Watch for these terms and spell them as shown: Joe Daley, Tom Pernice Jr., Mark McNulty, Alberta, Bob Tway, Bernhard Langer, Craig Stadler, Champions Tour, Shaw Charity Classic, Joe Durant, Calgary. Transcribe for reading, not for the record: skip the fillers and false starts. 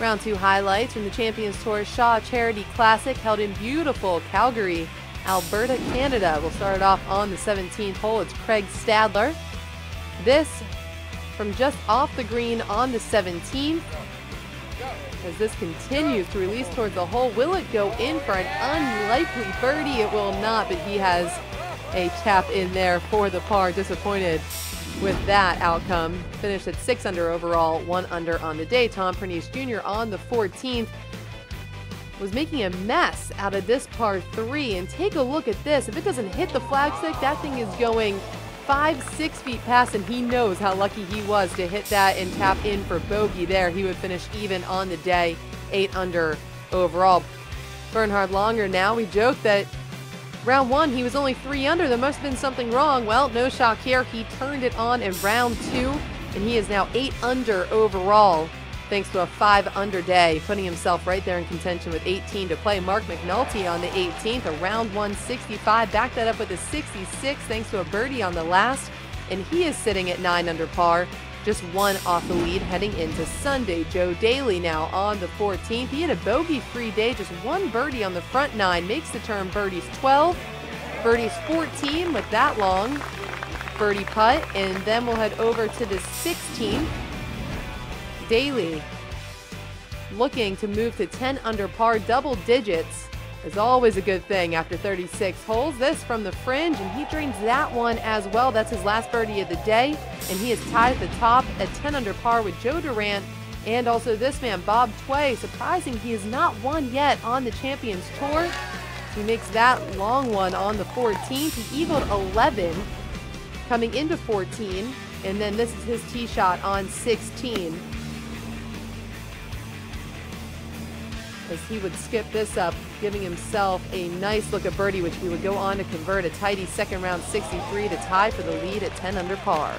Round 2 highlights from the Champions Tour Shaw Charity Classic held in beautiful Calgary, Alberta, Canada. We'll start it off on the 17th hole. It's Craig Stadler. This from just off the green on the 17th. As this continues to release towards the hole, will it go in for an unlikely birdie? It will not, but he has a tap in there for the par. Disappointed with that outcome. Finished at 6 under overall, 1 under on the day. Tom Pernice Jr. on the 14th was making a mess out of this par 3. And take a look at this. If it doesn't hit the flagstick, that thing is going 5-6 feet past, and he knows how lucky he was to hit that and tap in for bogey there. He would finish even on the day, 8 under overall. Bernhard Langer now. We joke that round 1 he was only 3 under. There must have been something wrong. Well, no shock here. He turned it on in round 2, and he is now 8 under overall thanks to a 5 under day, putting himself right there in contention with 18 to play. Mark McNulty on the 18th, a round 165, backed that up with a 66 thanks to a birdie on the last, and he is sitting at 9 under par, just 1 off the lead heading into Sunday. Joe Daley now on the 14th. He had a bogey-free day, just 1 birdie on the front 9, makes the turn birdies 12, birdies 14 with that long birdie putt, and then we'll head over to the 16th. Daley looking to move to 10 under par, double digits is always a good thing after 36 holes. This from the fringe, and he drains that one as well. That's his last birdie of the day, and he is tied at the top at 10 under par with Joe Durant and also this man, Bob Tway. Surprising he has not won yet on the Champions Tour. He makes that long one on the 14th. He eagled 11 coming into 14, and then this is his tee shot on 16. As he would skip this up, giving himself a nice look at birdie, which he would go on to convert a tidy second round 63 to tie for the lead at 10 under par.